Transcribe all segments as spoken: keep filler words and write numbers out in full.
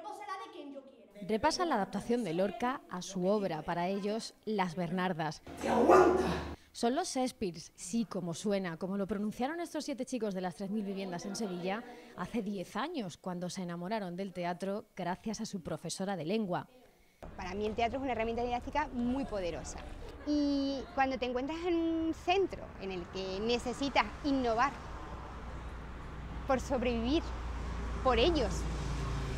cuerpo será de quien yo quiera. Repasan la adaptación de Lorca a su obra, para ellos, Las Bernardas. ¡Te aguanta! Son los Shespirs, sí, como suena, como lo pronunciaron estos siete chicos de las Tres Mil Viviendas en Sevilla hace diez años, cuando se enamoraron del teatro gracias a su profesora de lengua. Para mí el teatro es una herramienta didáctica muy poderosa. Y cuando te encuentras en un centro en el que necesitas innovar por sobrevivir, por ellos,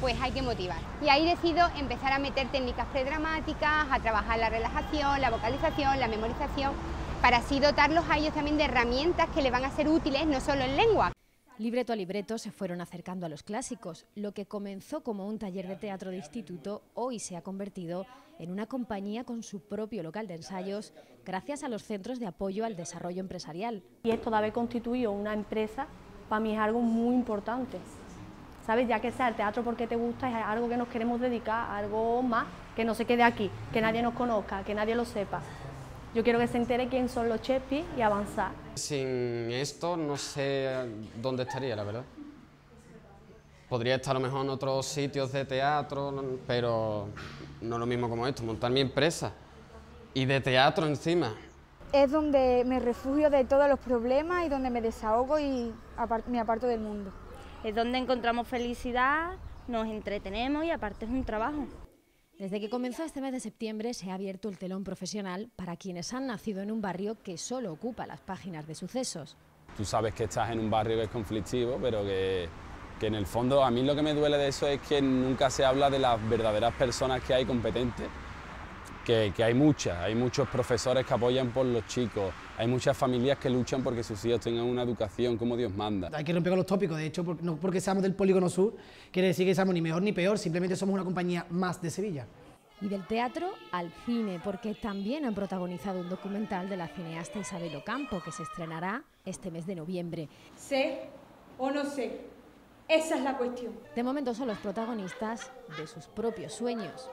pues hay que motivar. Y ahí decido empezar a meter técnicas predramáticas, a trabajar la relajación, la vocalización, la memorización, para así dotarlos a ellos también de herramientas que les van a ser útiles no solo en lengua. Libreto a libreto se fueron acercando a los clásicos. Lo que comenzó como un taller de teatro de instituto hoy se ha convertido en una compañía con su propio local de ensayos gracias a los centros de apoyo al desarrollo empresarial. Y esto de haber constituido una empresa para mí es algo muy importante, ¿sabes? Ya que sea el teatro porque te gusta, es algo que nos queremos dedicar, algo más, que no se quede aquí, que nadie nos conozca, que nadie lo sepa. Yo quiero que se entere quién son los Shespirs y avanzar. Sin esto no sé dónde estaría, la verdad. Podría estar a lo mejor en otros sitios de teatro, pero no lo mismo como esto, montar mi empresa y de teatro encima. Es donde me refugio de todos los problemas y donde me desahogo y me aparto del mundo. Es donde encontramos felicidad, nos entretenemos y aparte es un trabajo. Desde que comenzó este mes de septiembre se ha abierto el telón profesional para quienes han nacido en un barrio que solo ocupa las páginas de sucesos. Tú sabes que estás en un barrio que es conflictivo, pero que, que en el fondo a mí lo que me duele de eso es que nunca se habla de las verdaderas personas que hay competentes, que, que hay muchas, hay muchos profesores que apoyan por los chicos, hay muchas familias que luchan porque sus hijos tengan una educación como Dios manda. Hay que romper con los tópicos, de hecho, no porque seamos del Polígono Sur quiere decir que seamos ni mejor ni peor, simplemente somos una compañía más de Sevilla. Y del teatro al cine, porque también han protagonizado un documental de la cineasta Isabel Ocampo, que se estrenará este mes de noviembre. ¿Sé o no sé? Esa es la cuestión. De momento son los protagonistas de sus propios sueños.